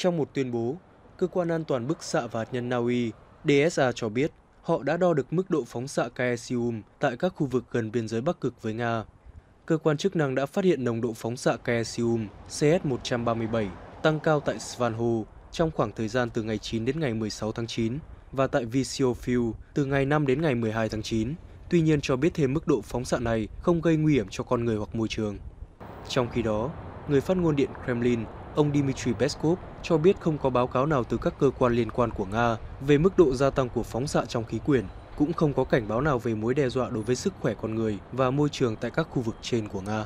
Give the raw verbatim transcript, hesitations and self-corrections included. Trong một tuyên bố, Cơ quan An toàn bức xạ và hạt nhân Na Uy, đê ét a cho biết họ đã đo được mức độ phóng xạ Caesium tại các khu vực gần biên giới Bắc Cực với Nga. Cơ quan chức năng đã phát hiện nồng độ phóng xạ Caesium C S một ba bảy tăng cao tại Svanhovd trong khoảng thời gian từ ngày chín đến ngày mười sáu tháng chín và tại Vitsiofi từ ngày năm đến ngày mười hai tháng chín, tuy nhiên cho biết thêm mức độ phóng xạ này không gây nguy hiểm cho con người hoặc môi trường. Trong khi đó, người phát ngôn điện Kremlin, ông Dmitry Peskov cho biết không có báo cáo nào từ các cơ quan liên quan của Nga về mức độ gia tăng của phóng xạ trong khí quyển, cũng không có cảnh báo nào về mối đe dọa đối với sức khỏe con người và môi trường tại các khu vực trên của Nga.